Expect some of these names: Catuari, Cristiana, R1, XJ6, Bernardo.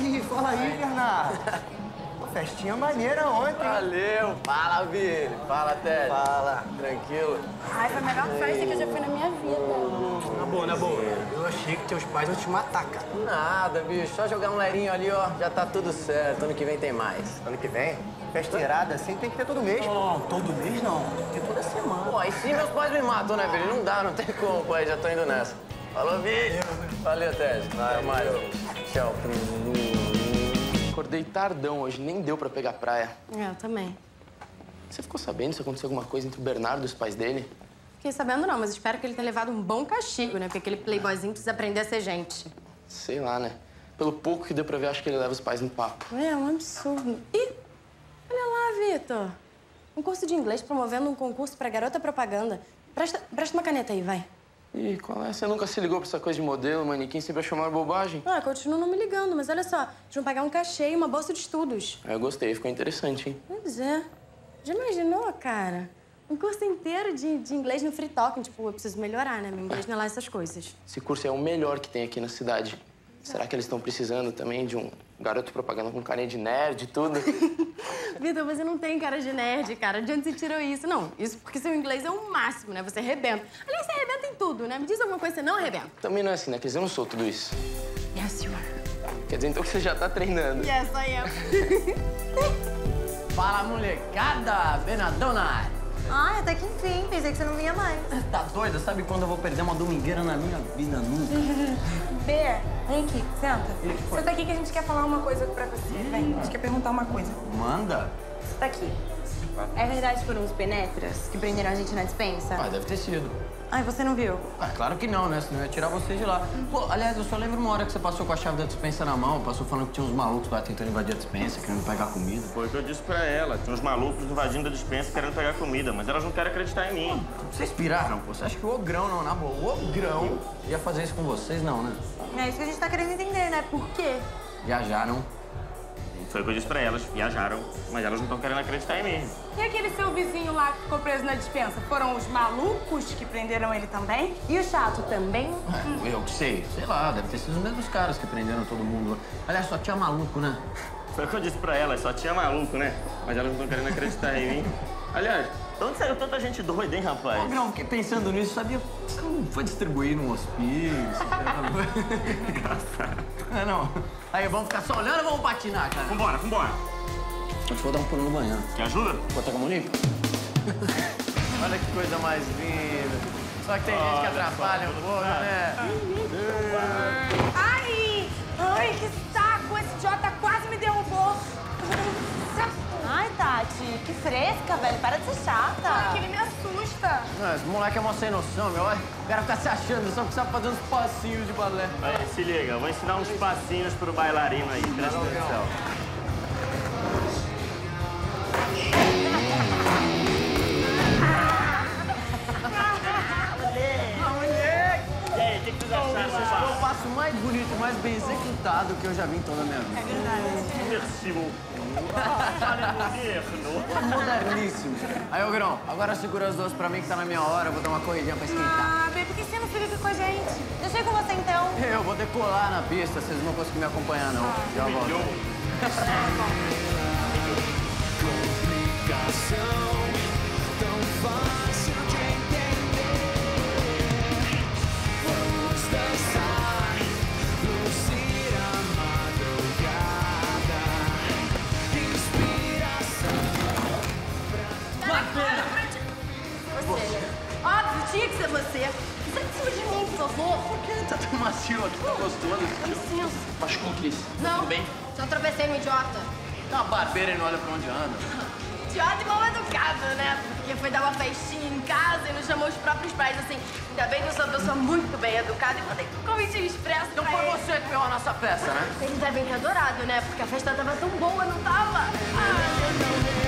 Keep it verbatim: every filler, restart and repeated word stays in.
Ih, fala aí, Bernardo. Pô, festinha maneira ontem. Valeu. Fala, Billy. Fala, Ted. Fala. Tranquilo. Ai, foi a melhor festa que eu já fui na minha vida. Oh, na boa, na boa. Eu achei que teus pais vão te matar, cara. Nada, bicho. Só jogar um leirinho ali, ó. Já tá tudo certo. Ano que vem tem mais. Ano que vem? Festeirada assim tem que ter todo mês. Não, todo mês não. Tem que ter toda semana. Pô, aí sim meus pais me matam, né, Billy? Não dá, não tem como, pai. Já tô indo nessa. Falou, Billy. Valeu, Ted. Até mais. Tchau. Acordei tardão hoje, nem deu pra pegar praia. Eu também. Você ficou sabendo se aconteceu alguma coisa entre o Bernardo e os pais dele? Fiquei sabendo não, mas espero que ele tenha levado um bom castigo, né? Porque aquele playboyzinho precisa aprender a ser gente. Sei lá, né? Pelo pouco que deu pra ver, acho que ele leva os pais no papo. É, um absurdo. Ih! Olha lá, Vitor. Um curso de inglês promovendo um concurso pra garota propaganda. Presta, presta uma caneta aí, vai. Ih, qual é? Você nunca se ligou pra essa coisa de modelo, manequim, sempre achou uma bobagem? Ah, continuo não me ligando, mas olha só, eles vão pagar um cachê e uma bolsa de estudos. Ah, eu gostei, ficou interessante, hein? Pois é. Já imaginou, cara? Um curso inteiro de, de inglês no free talking, tipo, eu preciso melhorar, né? Meu inglês não é lá essas coisas. Esse curso é o melhor que tem aqui na cidade. Será que eles estão precisando também de um garoto propaganda com carinha de nerd e tudo? Vitor, você não tem cara de nerd, cara. De onde você tirou isso? Não, isso porque seu inglês é o máximo, né? Você arrebenta. Aliás, você arrebenta em tudo, né? Me diz alguma coisa que você não arrebenta. Também não é assim, né? Quer dizer, eu não sou tudo isso. Yes, you are. Quer dizer, então, que você já tá treinando. Yes, I am. Fala, molecada! Bernardão na área. Ai, até que enfim. Pensei que você não ia mais. Tá doida? Sabe quando eu vou perder uma domingueira na minha vida? Nunca. Ber, vem aqui, senta. E, senta aqui que a gente quer falar uma coisa pra você. Hum. Vem, a gente quer perguntar uma coisa. Manda. Tá aqui. É verdade que foram uns penetras que prenderam a gente na dispensa? Ah, deve ter sido. Ai, você não viu? Ah, claro que não, né? Senão eu ia tirar você de lá. Hum. Pô, aliás, eu só lembro uma hora que você passou com a chave da dispensa na mão, passou falando que tinha uns malucos lá tentando invadir a dispensa, querendo pegar comida. Foi o que eu disse pra ela. Tinha uns malucos invadindo a dispensa, querendo pegar comida, mas elas não querem acreditar em mim. Vocês piraram, pô. Você acha que o Ogrão não, na boa, o Ogrão ia fazer isso com vocês, não, né? É isso que a gente tá querendo entender, né? Por quê? Viajaram. Foi o que eu disse pra elas. Viajaram, mas elas não estão querendo acreditar em mim. E aquele seu vizinho lá que ficou preso na dispensa? Foram os malucos que prenderam ele também? E o chato também? É, eu que sei. Sei lá, deve ter sido os mesmos caras que prenderam todo mundo. Aliás, só tinha maluco, né? Foi o que eu disse pra elas. Só tinha maluco, né? Mas elas não estão querendo acreditar em mim. Aliás, de onde saiu tanta gente doida, hein, rapaz? Ô, Grão, fiquei pensando nisso. Sabia? Você não foi distribuir num hospício? Engraçado. É, não. Aí, vamos ficar só olhando ou vamos patinar, cara? Vambora, vambora. Eu vou dar um pulo no banheiro. Quer ajuda? Botar com a mão limpa? Olha que coisa mais linda. Só que tem Olha gente que atrapalha um pouco, né? Ai! Ai, que saco! Esse idiota quase me derrubou. Ai, Tati, que fresca, velho. Para de ser chata. Ai, que ele me assusta. Não, esse moleque é mó sem noção, meu. O cara fica se achando só porque sabe fazer uns passinhos de balé. Aí, se liga. Eu vou ensinar uns passinhos pro bailarino aí. Presta atenção. Foi o passo mais bonito, mais bem executado que eu já vi em toda a minha vida. É verdade. Imersivo. Moderníssimo. Aí, ô Grão, agora segura as duas pra mim que tá na minha hora. Eu vou dar uma corridinha pra esquentar. Ah, bem, por que você não fica aqui com a gente? Deixa eu ir com você, então. Eu vou decolar na pista. Vocês não vão conseguir me acompanhar, não. Ah. Já volto. Complicação tão fácil de entender. Dançar, lucir a madrugada, inspiração. Bacana! Óbvio, tinha que ser você. Você que se de mim, por favor. Por que tá tão macio aqui? Tá gostoso? Eu sinto. Machucou, Cris? Não. Tudo bem? Só tropecei no idiota. Tá uma barbeira e não olha pra onde anda. Idiota e mal educado, né? Porque foi dar uma festinha em casa e nos chamou os próprios pais, assim. Ainda bem que eu sou uma pessoa muito bem educada e mandei um convite expresso pra ele. Então foi você que pegou a nossa festa, né? Ele tá bem adorado, né? Porque a festa tava tão boa, não tava? Ah, meu Deus.